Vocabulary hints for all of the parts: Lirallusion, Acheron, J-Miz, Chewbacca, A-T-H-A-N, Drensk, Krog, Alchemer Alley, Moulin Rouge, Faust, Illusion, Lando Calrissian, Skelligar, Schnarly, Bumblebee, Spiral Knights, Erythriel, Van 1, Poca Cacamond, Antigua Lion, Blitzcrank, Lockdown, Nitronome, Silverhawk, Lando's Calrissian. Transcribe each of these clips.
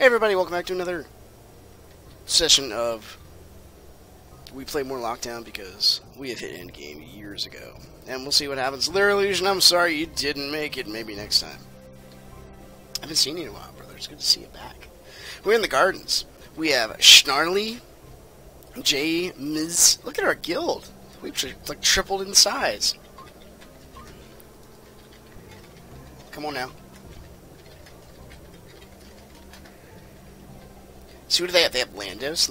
Hey everybody, welcome back to another session of we play more Lockdown because we have hit endgame years ago. And we'll see what happens. Lirallusion, I'm sorry you didn't make it. Maybe next time. I haven't seen you in a while, brother. It's good to see you back. We're in the gardens. We have Schnarly, J-Miz. Look at our guild. We've like tripled in size. Come on now. So who do they have? They have Lando's.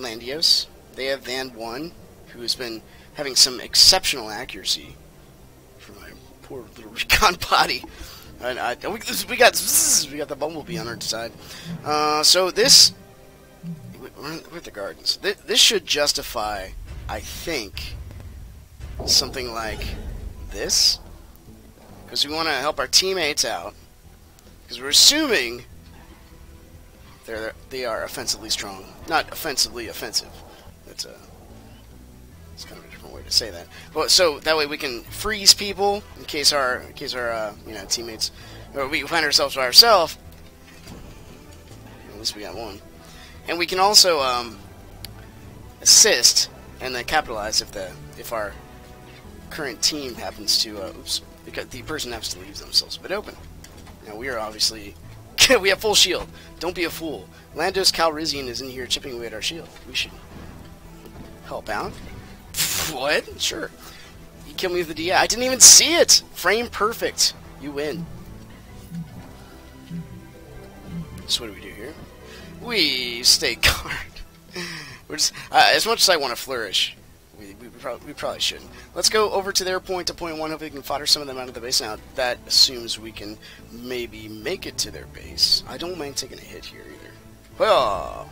They have Van 1, who has been having some exceptional accuracy for my poor little recon body. We got the Bumblebee on our side. So this... We're at the gardens. This should justify, I think, something like this. Because we want to help our teammates out. Because we're assuming... They are offensively strong. Not offensively offensive. That's kind of a different way to say that. But so that way we can freeze people in case our teammates, or we find ourselves by ourselves. At least we got one, and we can also assist and then capitalize if our current team happens to because the person happens to leave themselves a bit open. Now we are obviously. We have full shield. Don't be a fool. Lando's Calrissian is in here chipping away at our shield. We should help out. What? Sure. You killed me with the DI. I didn't even see it! Frame perfect. You win. So what do we do here? We stay guard. We're just, as much as I want to flourish, we probably shouldn't. Let's go over to their point to point one. Hopefully we can fodder some of them out of the base. Now, that assumes we can maybe make it to their base. I don't mind taking a hit here either. Well,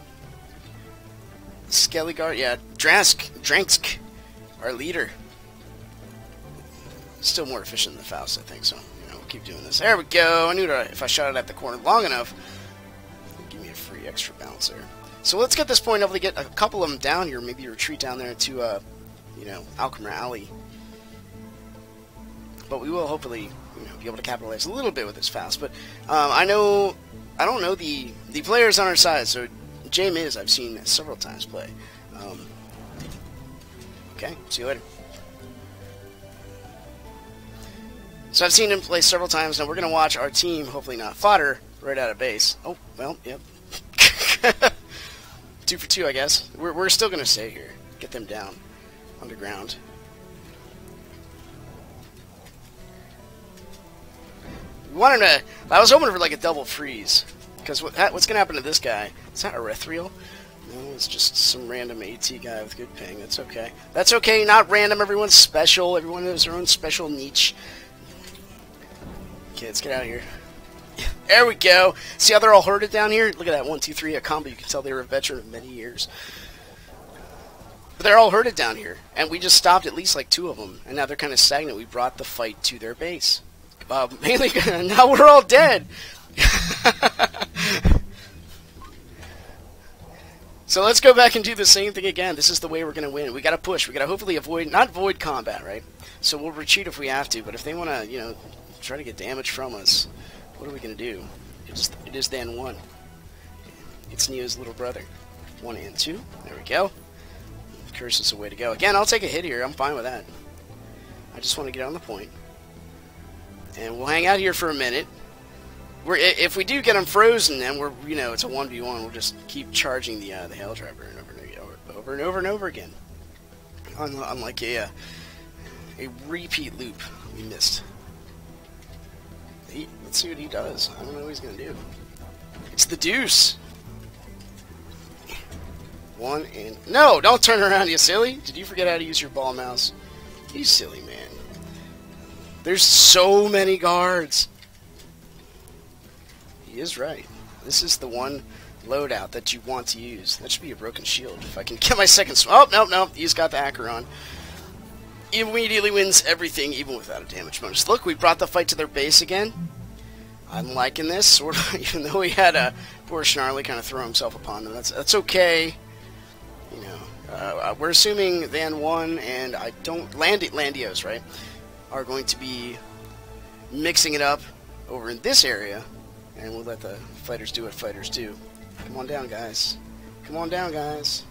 Skelligar, yeah, Drensk, our leader. Still more efficient than the Faust, I think, so we'll keep doing this. There we go. I knew that if I shot it at the corner long enough, it'd give me a free extra bounce there. So let's get this point up to get a couple of them down here, maybe retreat down there to Alchemer Alley. But we will hopefully, be able to capitalize a little bit with this Faust. But I don't know the players on our side. So J-Miz, I've seen several times play. Okay, see you later. So I've seen him play several times. Now we're gonna watch our team hopefully not fodder right out of base. Oh well, yep. 2 for 2, I guess. We're still gonna stay here. Get them down. Underground. We wanted to. I was hoping for like a double freeze, because what's gonna happen to this guy? It's not Erythriel. No, it's just some random AT guy with good ping. That's okay. That's okay. Not random. Everyone's special. Everyone has their own special niche. Okay, let's get out of here. There we go. See how they're all herded down here? Look at that 1, 2, 3, a combo. You can tell they were a veteran of many years. But they're all herded down here, and we just stopped at least like 2 of them, and now they're kind of stagnant. We brought the fight to their base. Mainly, now we're all dead. So let's go back and do the same thing again. This is the way we're going to win. We got to push. We got to hopefully not avoid combat, right? So we'll retreat if we have to, but if they want to, try to get damage from us, what are we going to do? It is Van 1. It's Neo's little brother. 1 and 2. There we go. Curse is the way to go. Again, I'll take a hit here. I'm fine with that. I just want to get on the point. And we'll hang out here for a minute. If we do get them frozen, then we're, it's a 1v1. We'll just keep charging the Hail Driver over and over again. Unlike a repeat loop we missed. Let's see what he does. I don't know what he's going to do. It's the deuce. 1 and... No! Don't turn around, you silly! Did you forget how to use your ball mouse? You silly man. There's so many guards! He is right. This is the one loadout that you want to use. That should be a broken shield. If I can get my second... Oh, no. He's got the Acheron. He immediately wins everything, even without a damage bonus. Look, we brought the fight to their base again. I'm liking this, sort of, even though we had a poor Schnarly kind of throw himself upon them. That's okay. We're assuming Van 1 and Landios, right, are going to be mixing it up over in this area, and we'll let the fighters do what fighters do. Come on down, guys. Come on down, guys.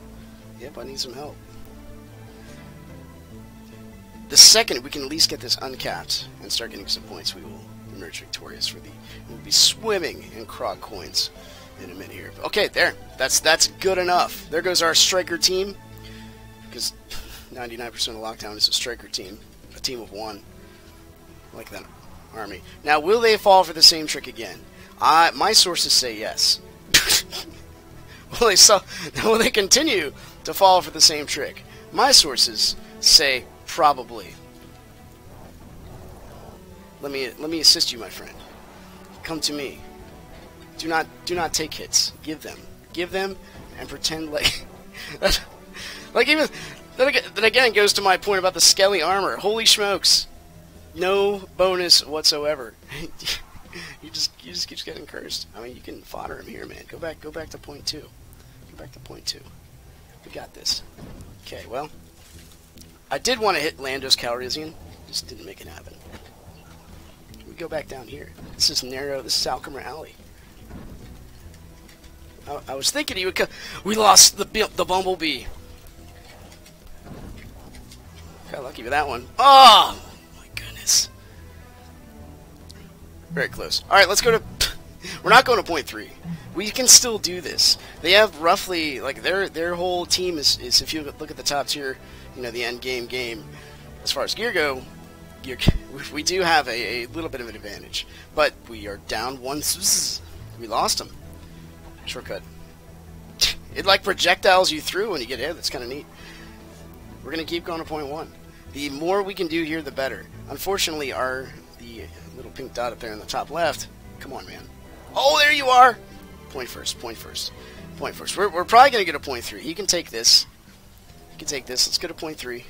Yep, I need some help. The second we can at least get this uncapped and start getting some points, we will emerge victorious for the... We'll be swimming in Krog coins in a minute here. Okay, there. That's good enough. There goes our striker team. Because 99% of Lockdown is a striker team. A team of one. Like that army. Now, will they fall for the same trick again? My sources say yes. Will they continue to fall for the same trick? My sources say... Probably. Let me assist you, my friend. Come to me. Do not take hits. Give them, and pretend like like even that again goes to my point about the Skelly armor. Holy smokes! No bonus whatsoever. you just keep getting cursed. I mean, you can fodder him here, man. Go back to point two. Go back to point two. We got this. Okay, well. I did want to hit Lando's Calrissian, just didn't make it happen. We go back down here. This is narrow. This is Alchemer Alley. I was thinking he would come. We lost the Bumblebee. Got lucky with that one. Oh my goodness! Very close. All right, let's go to. We're not going to point three. We can still do this. They have roughly like their whole team is if you look at the top tier. You know, the end game. As far as gear go, we do have a little bit of an advantage, but we are down one. We lost him. Shortcut. It like projectiles you through when you get air. That's kind of neat. We're gonna keep going to point one. The more we can do here, the better. Unfortunately, the little pink dot up there in the top left. Come on, man. Oh, there you are. Point first. Point first. Point first. We're probably gonna get a point three. He can take this. You can take this. Let's go to point three.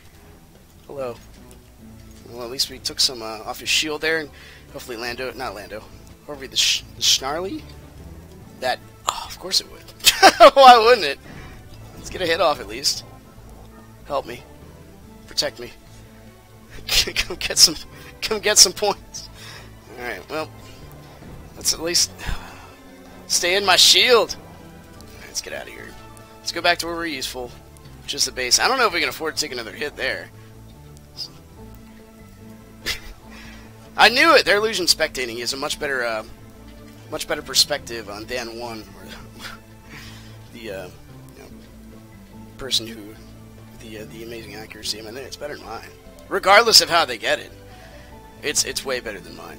Hello. Well, at least we took some off his shield there, and hopefully Lando, not Lando, hopefully the Schnarly. That, oh, of course it would. Why wouldn't it? Let's get a hit off at least. Help me, protect me. come get some points. All right. Well, let's at least stay in my shield. Right, let's get out of here. Let's go back to where we're useful. Just the base. I don't know if we can afford to take another hit there. I knew it! Their illusion spectating is a much better perspective on Van 1. Person who... The amazing accuracy. I mean, it's better than mine. Regardless of how they get it. It's way better than mine.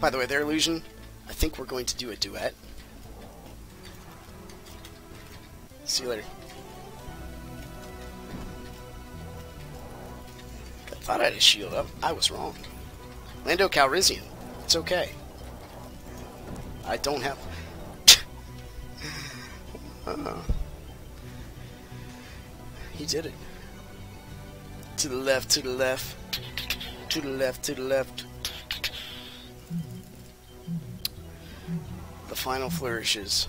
By the way, their illusion, I think we're going to do a duet. See you later. I thought I had his shield up. I was wrong. Lando Calrissian. It's okay. I don't have... He did it. To the left, to the left. To the left, to the left. The final flourishes.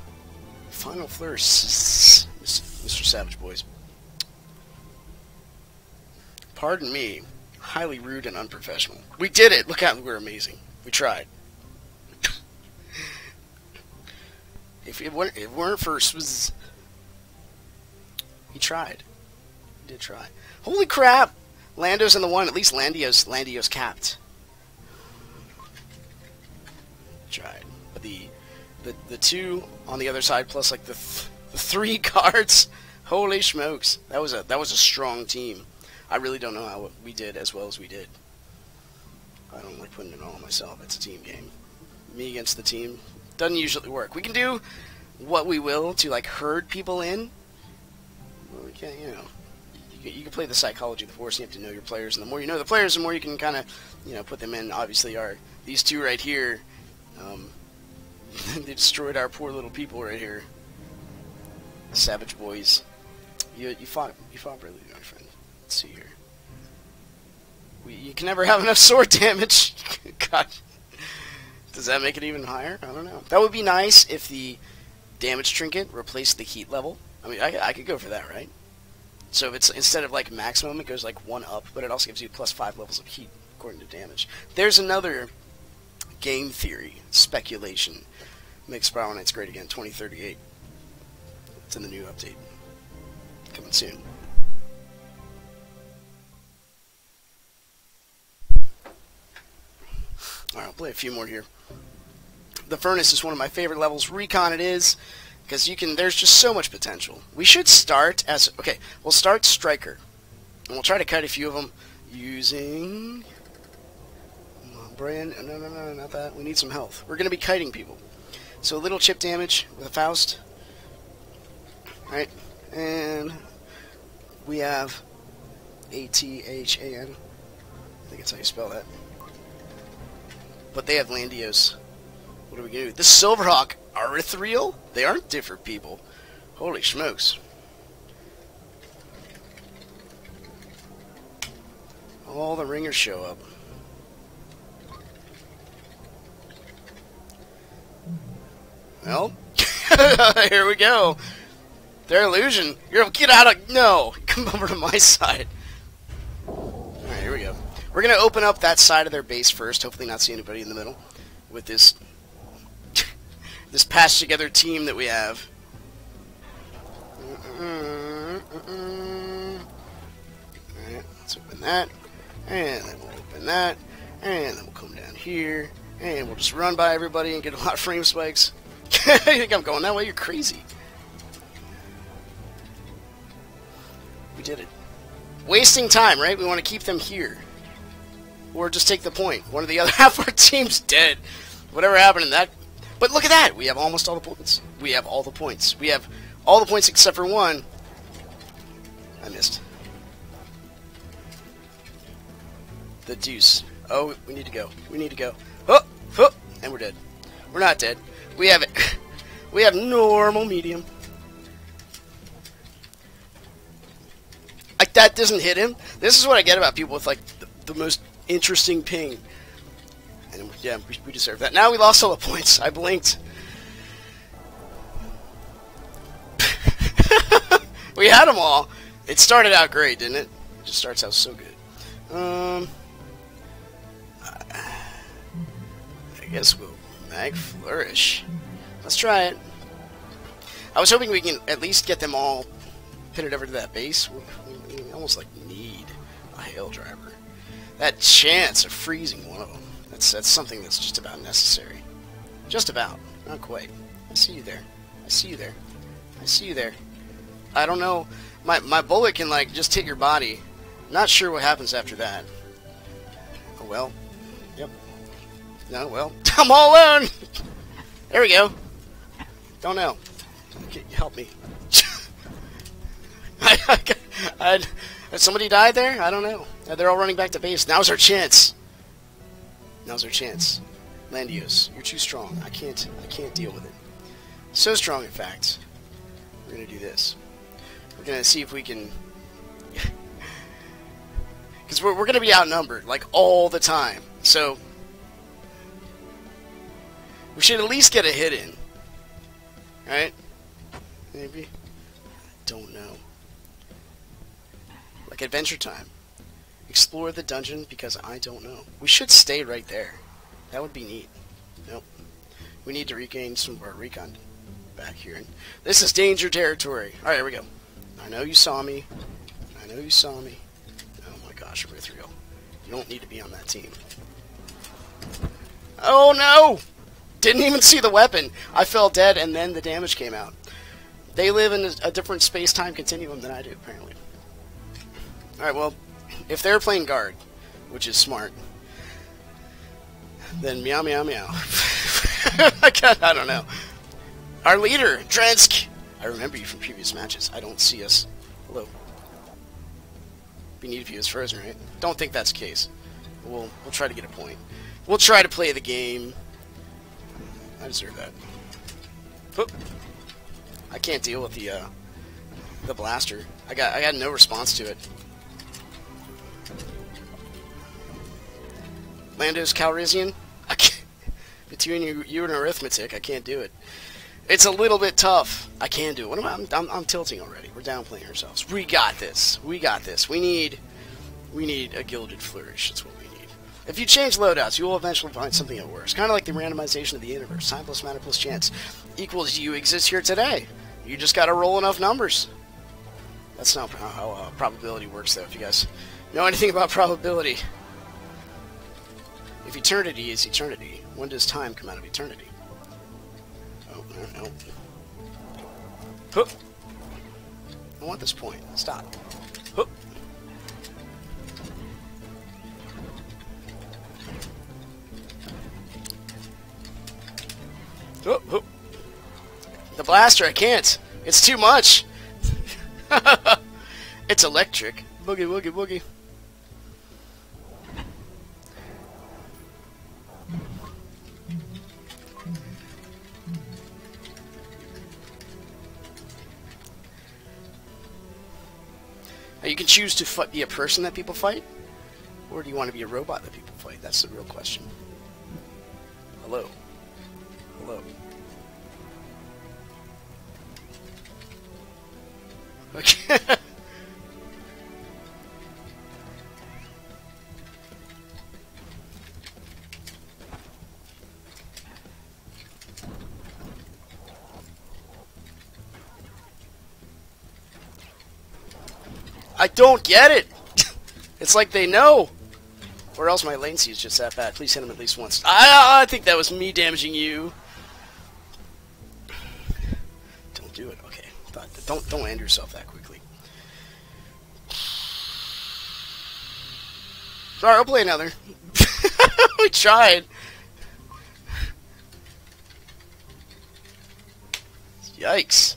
Final flourishes. Mr. Savage Boys. Pardon me. Highly rude and unprofessional. We did it! Look out, we're amazing. We tried. If it weren't for... He tried. He did try. Holy crap! Lando's in the one. At least Lando's capped. Tried. But the two on the other side, plus like the three cards. Holy smokes. That was a strong team. I really don't know how we did as well as we did. I don't like putting it all on myself. It's a team game. Me against the team doesn't usually work. We can do what we will to like herd people in. Well, we can't, you know. You can play the psychology of the force. You have to know your players, and the more you know the players, the more you can kind of, you know, put them in. Obviously, these two right here, they destroyed our poor little people right here. Savage Boys. You fought really good, my friend. Let's see here. You can never have enough sword damage. God. Does that make it even higher? I don't know. That would be nice if the damage trinket replaced the heat level. I mean, I could go for that, right? So if it's instead of like maximum, it goes like one up, but it also gives you plus 5 levels of heat according to damage. There's another game theory speculation Make Spiral Knights great again, 2038. It's in the new update. Coming soon. Alright, I'll play a few more here. The Furnace is one of my favorite levels. Recon it is, because you can, there's just so much potential. We should start as, okay, we'll start Striker. And we'll try to cut a few of them using... Brand, no, not that. We need some health. We're going to be kiting people. So a little chip damage with a Faust. Alright, and we have A-T-H-A-N. I think that's how you spell that. But they have Lando's. What are we going to do? The Silverhawk, Erythriel? They aren't different people. Holy smokes. All the ringers show up. Well, here we go. Their illusion. You're get out of no. Come over to my side. All right, here we go. We're gonna open up that side of their base first. Hopefully, not see anybody in the middle with this this patched together team that we have. All right, let's open that, and then we'll open that, and then we'll come down here, and we'll just run by everybody and get a lot of frame spikes. You think I'm going that way? You're crazy. We did it. Wasting time, right? We want to keep them here. Or just take the point. One of the other half of our team's dead. Whatever happened in that. But look at that. We have almost all the points. We have all the points. We have all the points except for one. I missed. The deuce. Oh, we need to go. We need to go. Oh, oh, and we're dead. We're not dead. We have it. We have normal medium. Like, that doesn't hit him. This is what I get about people with, like, the most interesting ping. And, yeah, we deserve that. Now we lost all the points. I blinked. We had them all. It started out great, didn't it? It just starts out so good. I guess we'll... Mag Flourish. Let's try it. I was hoping we can at least get them all pitted over to that base. We almost like need a Hail Driver. That chance of freezing one of them. That's something that's just about necessary. Just about. Not quite. I see you there. I see you there. I see you there. I don't know. My bullet can like just hit your body. Not sure what happens after that. Oh well. Yep. No, well, I'm all alone! There we go. Don't know. Help me. Somebody died there? I don't know. They're all running back to base. Now's our chance. Now's our chance. Lando's, you're too strong. I can't deal with it. So strong, in fact. We're going to do this. We're going to see if we can... Because we're going to be outnumbered, like, all the time. So... we should at least get a hit in. Right? Maybe. I don't know. Like Adventure Time. Explore the dungeon because I don't know. We should stay right there. That would be neat. Nope. We need to regain some of our recon back here. And this is danger territory. Alright, here we go. I know you saw me. I know you saw me. Oh my gosh, Erythriel. You don't need to be on that team. Oh no! Didn't even see the weapon. I fell dead, and then the damage came out. They live in a different space-time continuum than I do, apparently. Alright, well, if they're playing guard, which is smart, then meow, meow, meow. I don't know. Our leader, Drensk. I remember you from previous matches. I don't see us. Hello. We need to view as frozen, right? Don't think that's the case. We'll try to get a point. We'll try to play the game... I deserve that. Oop. I can't deal with the blaster. I got no response to it. Lando's Calrissian. I can't. Between you and arithmetic, I can't do it. It's a little bit tough. I can do it. What am I? I'm tilting already. We're downplaying ourselves. We got this. We got this. We need a gilded flourish. That's what we need. If you change loadouts, you will eventually find something that works. Kind of like the randomization of the universe. Time plus mana plus chance equals you exist here today. You just gotta roll enough numbers. That's not how probability works, though, if you guys know anything about probability. If eternity is eternity, when does time come out of eternity? Oh, no, no. Hup. I want this point. Stop. Hup. Hup, hup. The blaster, I can't. It's too much. It's electric. Boogie, woogie, woogie. Now you can choose to be a person that people fight, or do you want to be a robot that people fight? That's the real question. Hello. Hello. Okay. I don't get it! It's like they know! Or else my latency is just that bad. Please hit him at least once. I think that was me damaging you. Don't do it. Okay. Don't land yourself that quickly. Alright, I'll play another. We tried. Yikes.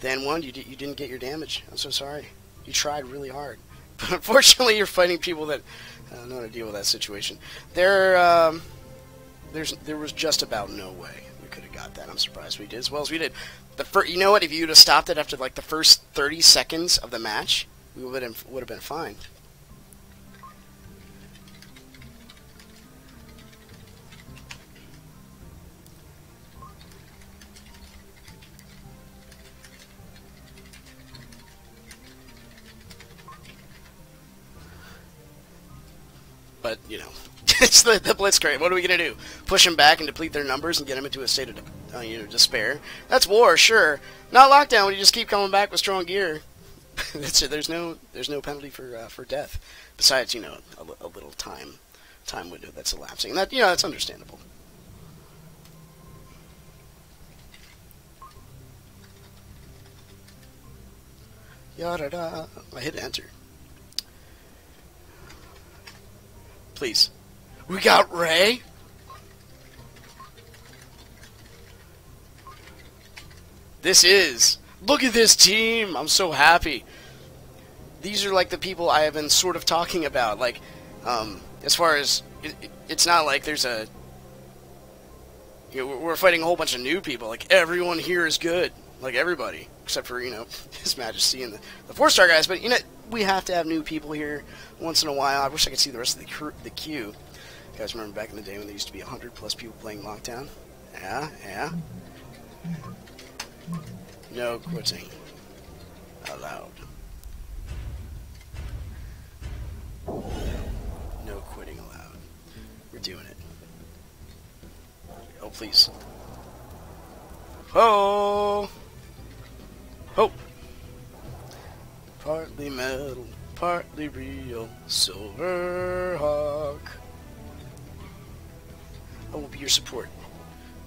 Van 1, you didn't get your damage. I'm so sorry. You tried really hard. But unfortunately, you're fighting people that know how to deal with that situation. There was just about no way we could have got that. I'm surprised we did as well as we did. You know what? If you would have stopped it after like the first 30 seconds of the match, we would have been fine. But, you know, it's the Blitzcrank. What are we going to do? Push them back and deplete their numbers and get them into a state of despair? That's war, sure. Not Lockdown when you just keep coming back with strong gear. There's no penalty for death. Besides, you know, a little time window that's elapsing. And that, you know, that's understandable. Yada-da. I hit enter. Please. We got Ray? This is... Look at this team! I'm so happy. These are like the people I have been sort of talking about. Like, as far as... It's not like there's a... You know, we're fighting a whole bunch of new people. Like, everyone here is good. Like, everybody. Except for, you know, His Majesty and the four-star guys. But, you know... We have to have new people here once in a while. I wish I could see the rest of the queue. You guys remember back in the day when there used to be 100 plus people playing Lockdown? Yeah, yeah. No quitting allowed. No quitting allowed. We're doing it. Oh, please. Oh! Oh! Partly metal, partly real, Silverhawk. I will be your support.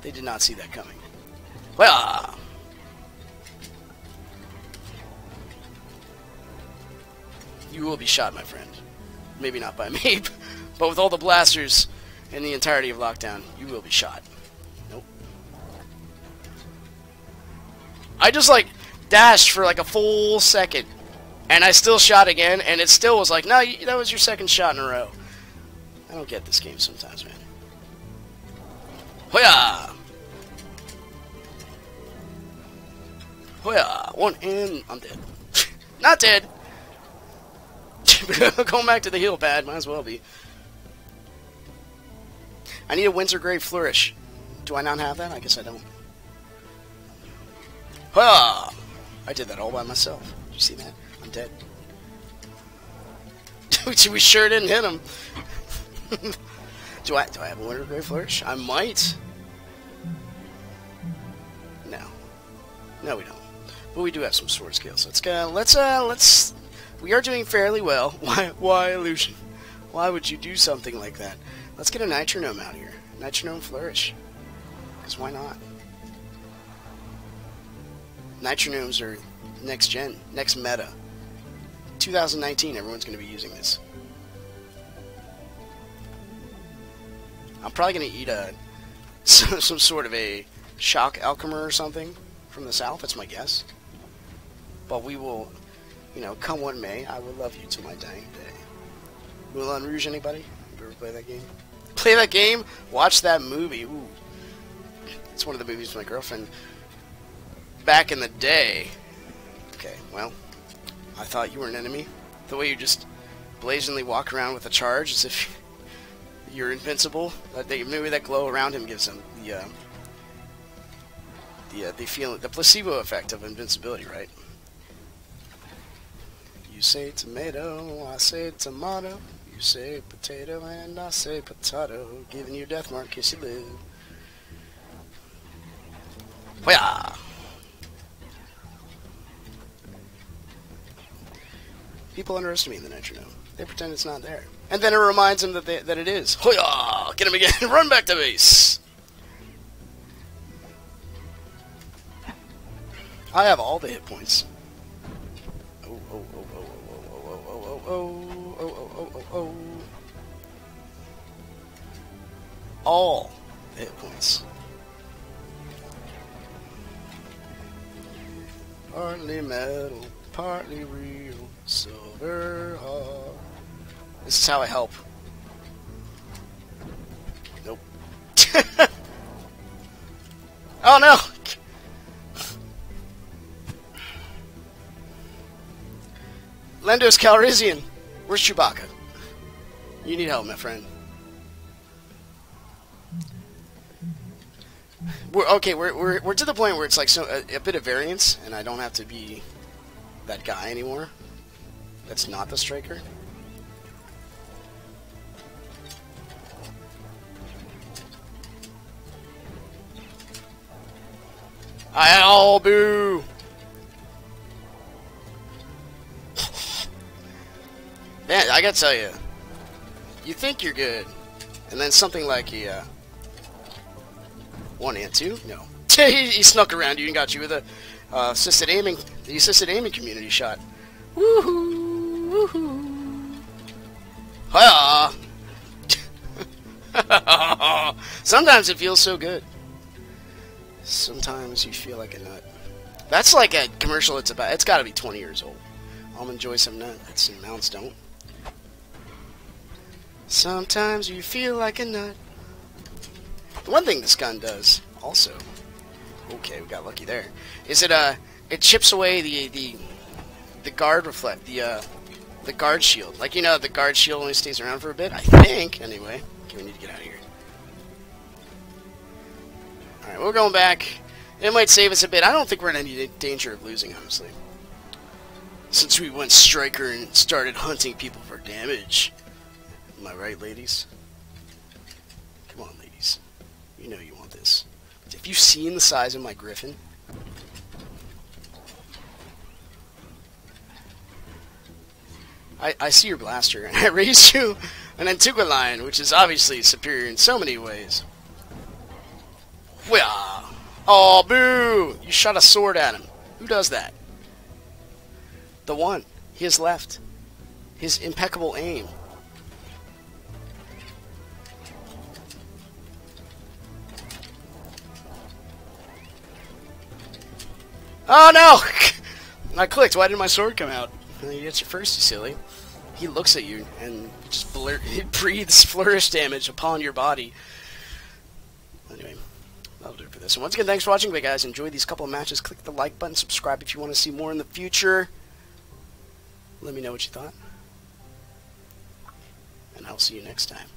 They did not see that coming. Well, you will be shot, my friend. Maybe not by me, but with all the blasters and the entirety of Lockdown, you will be shot. Nope. I just, like, dashed for, like, a full second. And I still shot again, and it still was like, no, that was your second shot in a row. I don't get this game sometimes, man. Hoya! Hoya! One in, I'm dead. Not dead! Going back to the heal pad, might as well be. I need a Wintergrave Flourish. Do I not have that? I guess I don't. Hoya! I did that all by myself. Did you see that? I'm dead. We sure didn't hit him. Do I have a Winter Grey Flourish? I might. No. No, we don't. But we do have some sword skills. Let's go. Let's. We are doing fairly well. Why illusion? Why would you do something like that? Let's get a Nitronome out here. Nitronome Flourish. Because why not? Nitronomes are next gen, next meta. 2019, everyone's going to be using this. I'm probably going to eat some sort of a shock alchemer or something from the south. That's my guess. But we will, you know, come what may, I will love you to my dying day. Moulin Rouge, anybody? You ever play that game? Play that game? Watch that movie. Ooh. It's one of the movies my girlfriend back in the day. Okay, well, I thought you were an enemy. The way you just blazingly walk around with a charge as if you're invincible. Maybe that glow around him gives him the feeling, the placebo effect of invincibility, right? You say tomato, I say tomato. You say potato, and I say potato. Giving you a death mark, kiss you live. Hoya! People underestimate the Nitronome. They pretend it's not there. And then it reminds them that it is. Hoya! Get him again! Run back to base! I have all the hit points. Oh, oh, oh, oh, oh, oh, oh, oh, oh, oh, oh, oh, oh. All the hit points. Partly metal, partly real, Silverhawk. This is how I help. Nope. Oh no! Lando's Calrissian! Where's Chewbacca? You need help, my friend. We're to the point where it's like so a bit of variance, and I don't have to be that guy anymore. That's not the striker. I'll boo. Man, I gotta tell you, you think you're good, and then something like yeah. One and two? No. He snuck around you and got you with a assisted aiming, the assisted aiming community shot. Woohoo! Woohoo! Hiya! Sometimes it feels so good. Sometimes you feel like a nut. That's like a commercial. It's got to be 20 years old. I'll enjoy some nuts and mounts don't. Sometimes you feel like a nut. The one thing this gun does, also, okay, we got lucky there, is it chips away the guard reflect, the guard shield. Like, you know, the guard shield only stays around for a bit, I think, anyway. Okay, we need to get out of here. Alright, we're going back. It might save us a bit. I don't think we're in any danger of losing, honestly. Since we went striker and started hunting people for damage. Am I right, ladies? Come on, ladies. You know you want this. Have you seen the size of my griffin? I see your blaster, and I raised you an Antigua Lion, which is obviously superior in so many ways. Well, oh, boo! You shot a sword at him. Who does that? The one. His left. His impeccable aim. Oh no! I clicked. Why did my sword come out? You get your first, you silly. He looks at you and just it breathes flourish damage upon your body. Anyway, that'll do it for this. And once again, thanks for watching, but guys, enjoy these couple of matches. Click the like button, subscribe if you want to see more in the future. Let me know what you thought, and I'll see you next time.